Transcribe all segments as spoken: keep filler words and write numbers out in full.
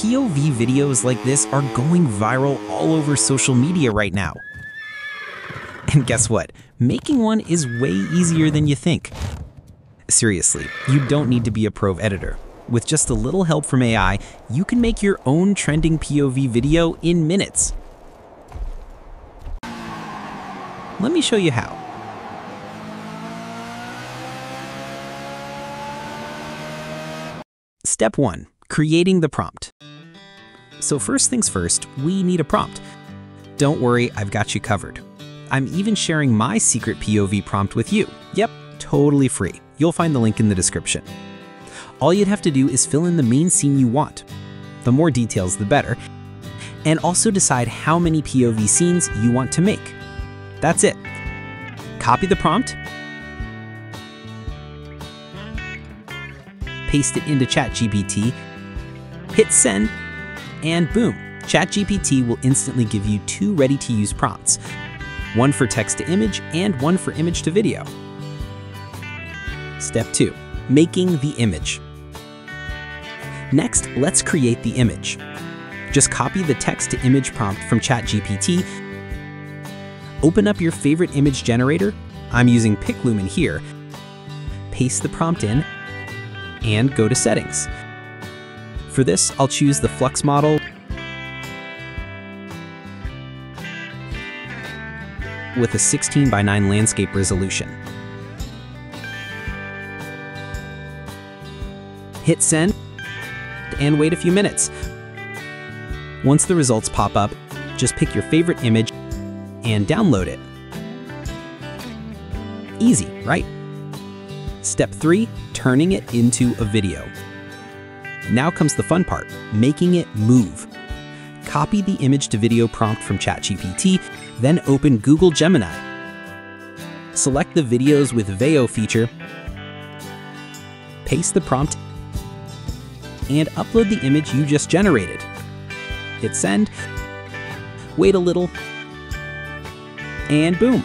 P O V videos like this are going viral all over social media right now. And guess what? Making one is way easier than you think. Seriously, you don't need to be a pro editor. With just a little help from A I, you can make your own trending P O V video in minutes. Let me show you how. Step one, creating the prompt. So first things first, we need a prompt. Don't worry, I've got you covered. I'm even sharing my secret P O V prompt with you. Yep, totally free. You'll find the link in the description. All you'd have to do is fill in the main scene you want. The more details, the better. And also decide how many P O V scenes you want to make. That's it. Copy the prompt. Paste it into ChatGPT. Hit send. And boom, ChatGPT will instantly give you two ready-to-use prompts. One for text to image and one for image to video. Step two, making the image. Next, let's create the image. Just copy the text to image prompt from ChatGPT. Open up your favorite image generator. I'm using PicLumen here. Paste the prompt in and go to settings. For this, I'll choose the Flux model with a sixteen by nine landscape resolution. Hit send and wait a few minutes. Once the results pop up, just pick your favorite image and download it. Easy, right? Step three, turning it into a video. Now comes the fun part, making it move. Copy the image to video prompt from ChatGPT, then open Google Gemini. Select the videos with V E O feature, paste the prompt, and upload the image you just generated. Hit send, wait a little, and boom,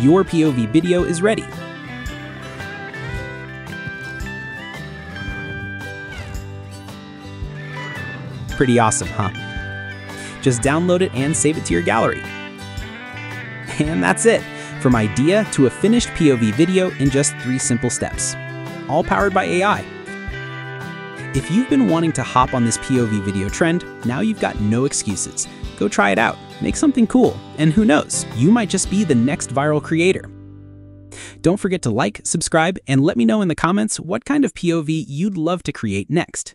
your P O V video is ready. Pretty awesome, huh? Just download it and save it to your gallery. And that's it, from idea to a finished P O V video in just three simple steps, all powered by A I. If you've been wanting to hop on this P O V video trend, now you've got no excuses. Go try it out, make something cool, and who knows, you might just be the next viral creator. Don't forget to like, subscribe, and let me know in the comments what kind of P O V you'd love to create next.